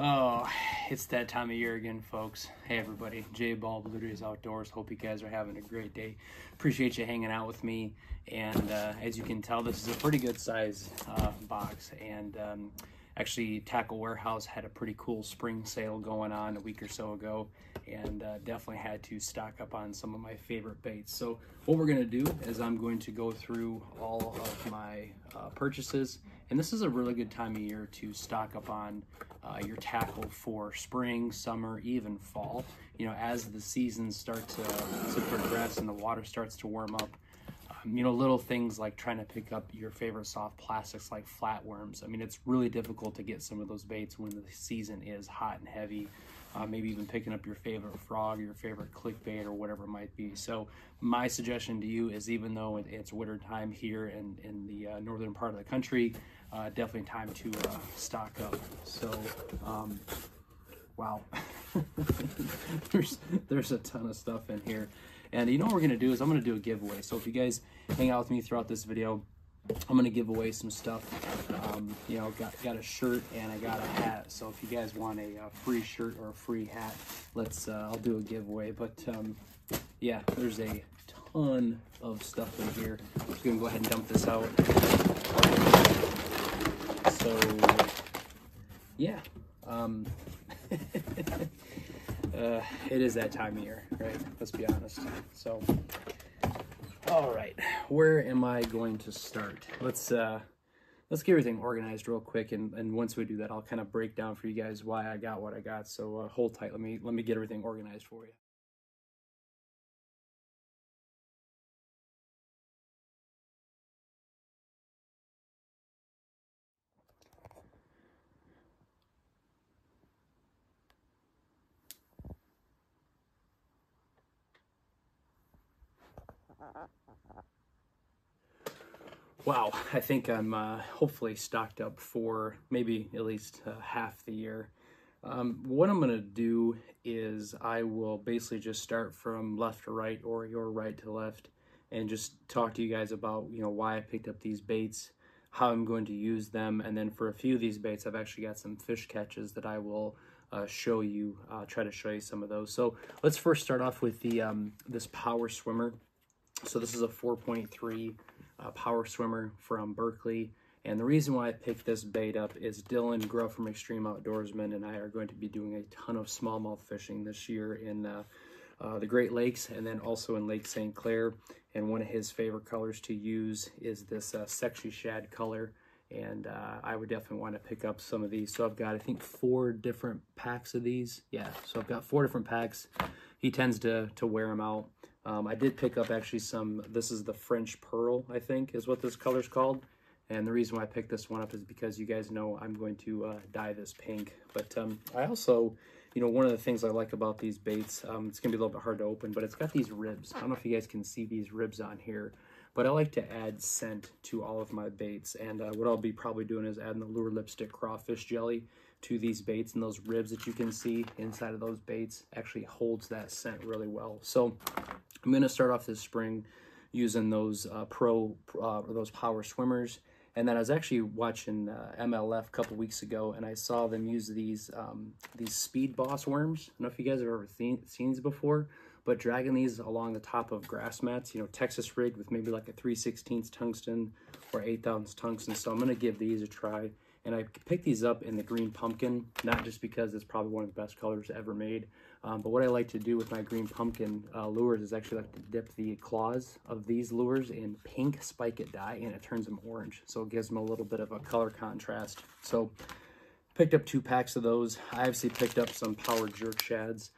Oh, it's that time of year again, folks. Hey everybody, Jay Ball, Blue Jay's Outdoors. Hope you guys are having a great day. Appreciate you hanging out with me. And as you can tell, this is a pretty good size box. And actually, Tackle Warehouse had a pretty cool spring sale going on a week or so ago, and definitely had to stock up on some of my favorite baits. So what we're gonna do is I'm going to go through all of my purchases, and this is a really good time of year to stock up on your tackle for spring, summer, even fall. You know, as the seasons start to progress and the water starts to warm up, you know, little things like trying to pick up your favorite soft plastics like flatworms. I mean, it's really difficult to get some of those baits when the season is hot and heavy. Maybe even picking up your favorite frog, your favorite clickbait, or whatever it might be. So my suggestion to you is, even though it's winter time here in the northern part of the country, definitely time to stock up. So, wow, there's a ton of stuff in here. And you know what we're gonna do is I'm gonna do a giveaway. So if you guys hang out with me throughout this video, I'm gonna give away some stuff. You know, got a shirt and I got a hat. So if you guys want a free shirt or a free hat, let's I'll do a giveaway. But yeah, there's a ton of stuff in here. I'm just gonna go ahead and dump this out. So yeah. It is that time of year, right? Let's be honest. So, all right, where am I going to start? Let's get everything organized real quick, and once we do that, I'll kind of break down for you guys why I got what I got. So hold tight. Let me get everything organized for you. Wow, I think I'm hopefully stocked up for maybe at least half the year. What I'm going to do is I will basically just start from left to right, or your right to left, and just talk to you guys about, you know, why I picked up these baits, how I'm going to use them, and then for a few of these baits I've actually got some fish catches that I will show you, try to show you some of those. So let's first start off with the this Power Swimmer. So this is a 4.3 Power Swimmer from Berkley, and the reason why I picked this bait up is Dylan Gruff from Extreme Outdoorsman and I are going to be doing a ton of smallmouth fishing this year in the Great Lakes, and then also in Lake St. Clair, and one of his favorite colors to use is this sexy shad color, and I would definitely want to pick up some of these. So I've got, I think, four different packs of these. Yeah, so I've got four different packs. He tends to wear them out. I did pick up actually some, this is the French Pearl, I think, is what this color's called. And the reason why I picked this one up is because you guys know I'm going to dye this pink. But I also, you know, one of the things I like about these baits, it's going to be a little bit hard to open, but it's got these ribs. I don't know if you guys can see these ribs on here, but I like to add scent to all of my baits. And what I'll be probably doing is adding the Lure Lipstick crawfish jelly to these baits, and those ribs that you can see inside of those baits actually holds that scent really well. So I'm going to start off this spring using those those Power Swimmers. And then I was actually watching MLF a couple weeks ago, and I saw them use these Speed Boss worms. I don't know if you guys have ever seen these before, but dragging these along the top of grass mats, you know, Texas rigged with maybe like a 3/16 tungsten or 8-ounce tungsten. So I'm going to give these a try. And I picked these up in the green pumpkin, not just because it's probably one of the best colors ever made, but what I like to do with my green pumpkin lures is actually like to dip the claws of these lures in pink spike-it dye, and it turns them orange. So it gives them a little bit of a color contrast. So picked up two packs of those. I obviously picked up some Power Jerk Shads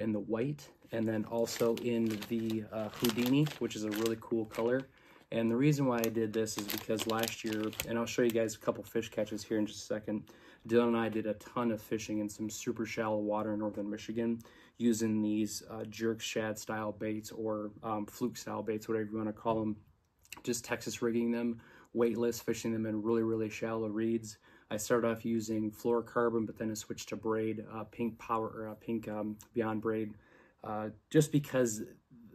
in the white, and then also in the Houdini, which is a really cool color. And the reason why I did this is because last year, and I'll show you guys a couple fish catches here in just a second, Dylan and I did a ton of fishing in some super shallow water in northern Michigan using these jerk shad style baits, or fluke style baits, whatever you want to call them. Just Texas rigging them, weightless, fishing them in really, really shallow reeds. I started off using fluorocarbon, but then I switched to braid, pink Beyond Braid, just because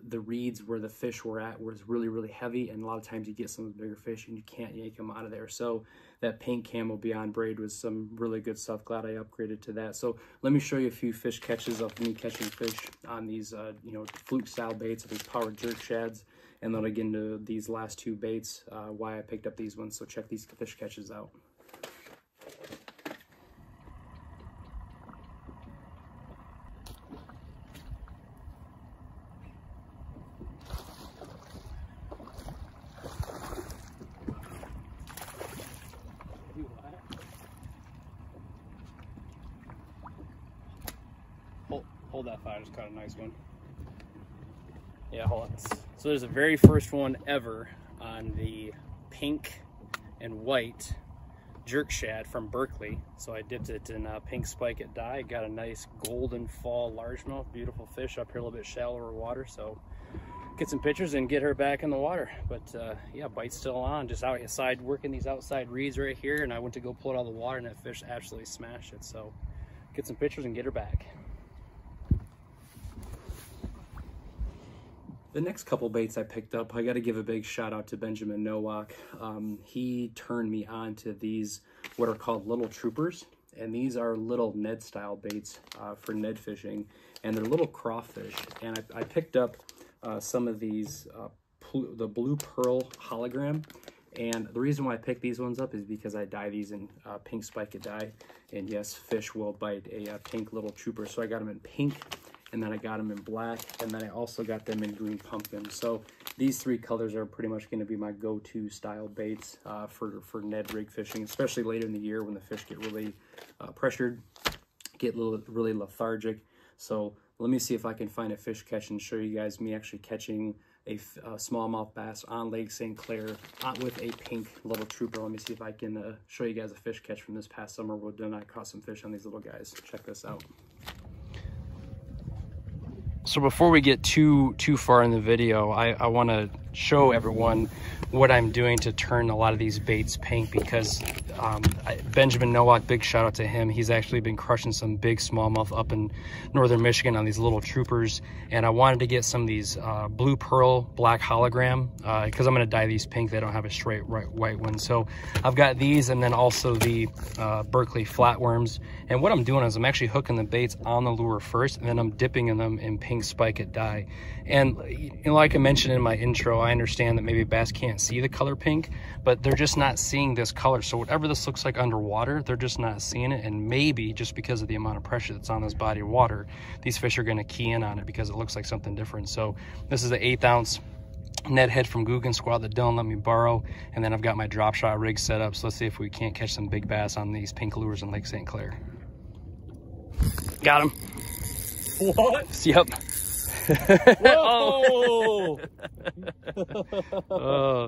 the reeds where the fish were at was really, really heavy, and a lot of times you get some of the bigger fish and you can't yank them out of there. So that pink Camo Beyond braid was some really good stuff. Glad I upgraded to that. So let me show you a few fish catches of me catching fish on these, you know, fluke style baits, these Power Jerk Shads, and then I'll get into these last two baits, why I picked up these ones. So check these fish catches out. Hold that fire, I just caught a nice one. Yeah, hold on. So there's the very first one ever on the pink and white jerk shad from Berkley. So I dipped it in pink spike at dye. Got a nice golden fall largemouth, beautiful fish up here, a little bit shallower water. So get some pictures and get her back in the water. But yeah, bite's still on, just outside, working these outside reeds right here. And I went to go pull it out of the water and that fish absolutely smashed it. So get some pictures and get her back. The next couple baits I picked up, I got to give a big shout out to Benjamin Nowak. He turned me on to these, what are called Little Troopers. And these are little Ned style baits for Ned fishing. And they're little crawfish. And I picked up some of these, the Blue Pearl hologram. And the reason why I picked these ones up is because I dye these in pink spiked dye. And yes, fish will bite a pink Little Trooper. So I got them in pink, and then I got them in black, and then I also got them in green pumpkin. So these three colors are pretty much going to be my go-to style baits for Ned rig fishing, especially later in the year when the fish get really pressured, get really lethargic. So let me see if I can find a fish catch and show you guys me actually catching a smallmouth bass on Lake St. Clair with a pink Little Trooper. Let me see if I can show you guys a fish catch from this past summer where I caught some fish on these little guys. Check this out. So before we get too far in the video, I want to show everyone what I'm doing to turn a lot of these baits pink, because Benjamin Nowak, big shout out to him. He's actually been crushing some big smallmouth up in northern Michigan on these Little Troopers. And I wanted to get some of these Blue Pearl black hologram because I'm going to dye these pink. They don't have a straight white one. So I've got these, and then also the Berkley flatworms. And what I'm doing is I'm actually hooking the baits on the lure first, and then I'm dipping in them in pink spiked dye. And like I mentioned in my intro, I understand that maybe bass can't see the color pink, but they're just not seeing this color. So whatever this looks like underwater, they're just not seeing it. And maybe just because of the amount of pressure that's on this body of water, these fish are going to key in on it because it looks like something different. So this is the 8-ounce Ned head from Googan Squad that Dylan let me borrow, and then I've got my drop shot rig set up. So let's see if we can't catch some big bass on these pink lures in Lake St. Clair. Got him. What? Yep. Whoa! Oh,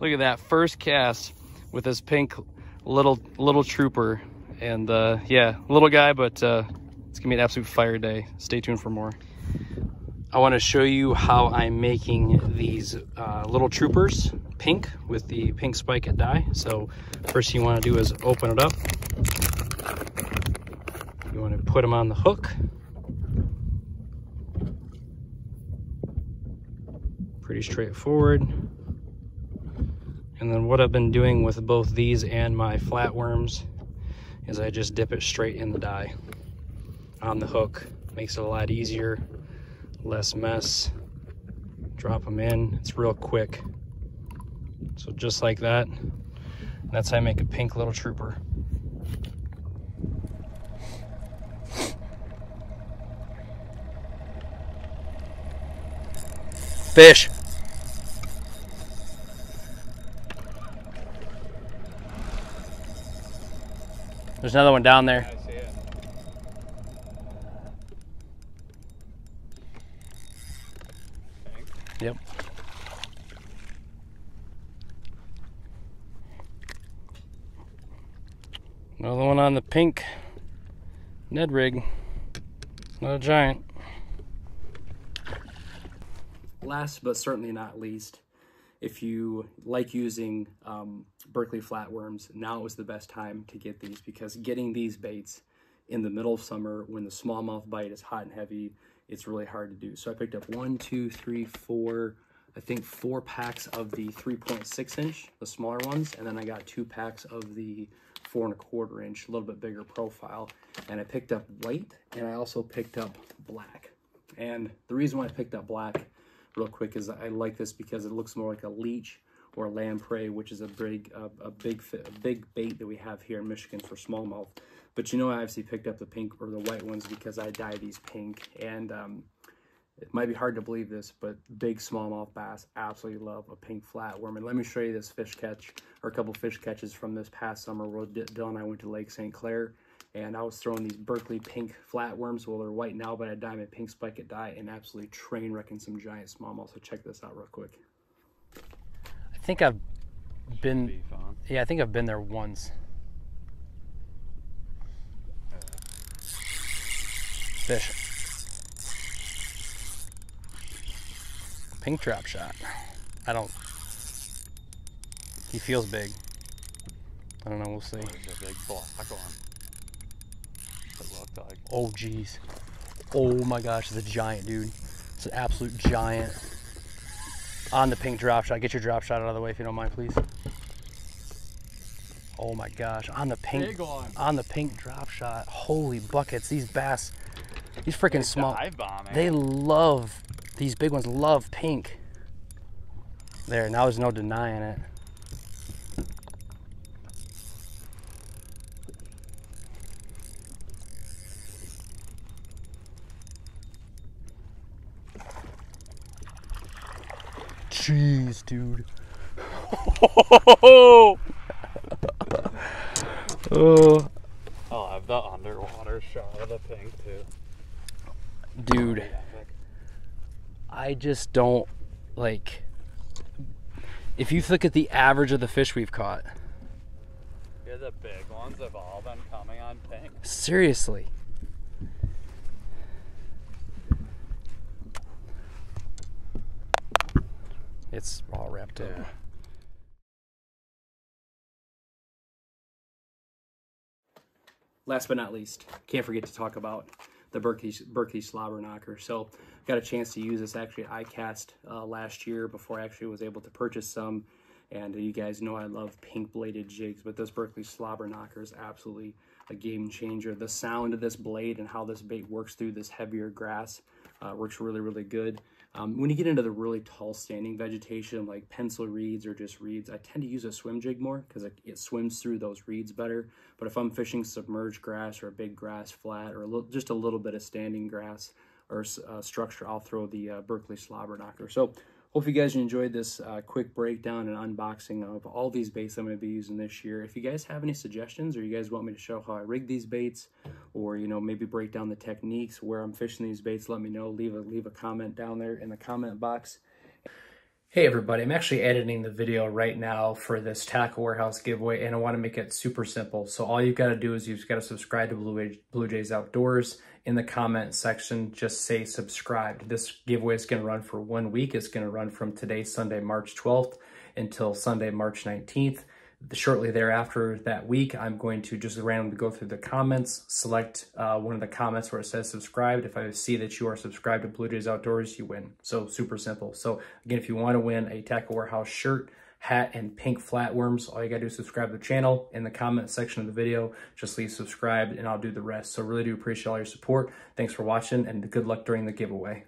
look at that first cast with this pink little trooper, and yeah, little guy, but it's gonna be an absolute fire day. Stay tuned for more. I want to show you how I'm making these Little Troopers pink with the pink spike at dye. So first thing you want to do is open it up. You want to put them on the hook. Pretty straightforward. And then what I've been doing with both these and my flatworms is I just dip it straight in the dye on the hook. Makes it a lot easier, less mess. Drop them in, it's real quick. So just like that, that's how I make a pink Little Trooper. Fish. There's another one down there. I see it. Yep. Another one on the pink Ned rig. Not a giant. Last but certainly not least, if you like using Berkley flatworms, now is the best time to get these, because getting these baits in the middle of summer when the smallmouth bite is hot and heavy it's really hard to do. So I picked up 1, 2, 3, 4, I think 4 packs of the 3.6 inch, the smaller ones, and then I got 2 packs of the 4.25 inch, a little bit bigger profile. And I picked up white, and I also picked up black. And the reason why I picked up black real quick is I like this because it looks more like a leech or lamprey, which is a big bait that we have here in Michigan for smallmouth. But you know, I obviously picked up the pink or the white ones because I dye these pink. And it might be hard to believe this, but big smallmouth bass absolutely love a pink flatworm. And let me show you this fish catch, or a couple fish catches from this past summer where Dylan and I went to Lake St. Clair. And I was throwing these Berkley pink flatworms. Well, they're white now, but I dyed my pink spike at dye and absolutely train wrecking some giant smallmouth. So check this out real quick. I think I've been, yeah, I think I've been there once. Fish. Pink drop shot. I don't, he feels big. I don't know, we'll see. Oh geez. Oh my gosh, it's a giant, dude. It's an absolute giant. On the pink drop shot. Get your drop shot out of the way if you don't mind, please. Oh my gosh, on the pink, on the pink drop shot. Holy buckets, these bass, these freaking small, they love, these big ones love pink. There, now there's no denying it. Jeez, dude. Oh, I'll have the underwater shot of the pink too. Dude, I just don't, like, if you look at the average of the fish we've caught. Yeah, the big ones have all been coming on pink. Seriously. It's all wrapped up. Last but not least, can't forget to talk about the Berkley Slobberknocker. So I got a chance to use this. Actually, I cast last year before I actually was able to purchase some. And you guys know I love pink bladed jigs, but this Berkley Slobberknocker is absolutely a game changer. The sound of this blade and how this bait works through this heavier grass works really, really good. When you get into the really tall standing vegetation, like pencil reeds or just reeds, I tend to use a swim jig more because it swims through those reeds better. But if I'm fishing submerged grass or a big grass flat or just a little bit of standing grass or structure, I'll throw the Berkley Slobberknocker. So hope you guys enjoyed this quick breakdown and unboxing of all these baits I'm going to be using this year. If you guys have any suggestions or you guys want me to show how I rig these baits or, you know, maybe break down the techniques where I'm fishing these baits, let me know. Leave a comment down there in the comment box. Hey everybody, I'm actually editing the video right now for this Tackle Warehouse giveaway, and I want to make it super simple. So all you've got to do is you've got to subscribe to Blue Jay's Outdoors. In the comment section, just say subscribed. This giveaway is going to run for 1 week. It's going to run from today, Sunday, March 12th, until Sunday, March 19th. Shortly thereafter that week, I'm going to just randomly go through the comments, select one of the comments where it says subscribed. If I see that you are subscribed to Blue Jay's Outdoors, you win. So super simple. So again, if you want to win a Tackle Warehouse shirt, hat, and pink flatworms, all you gotta do is subscribe to the channel. In the comment section of the video, just leave subscribed and I'll do the rest. So really do appreciate all your support. Thanks for watching and good luck during the giveaway.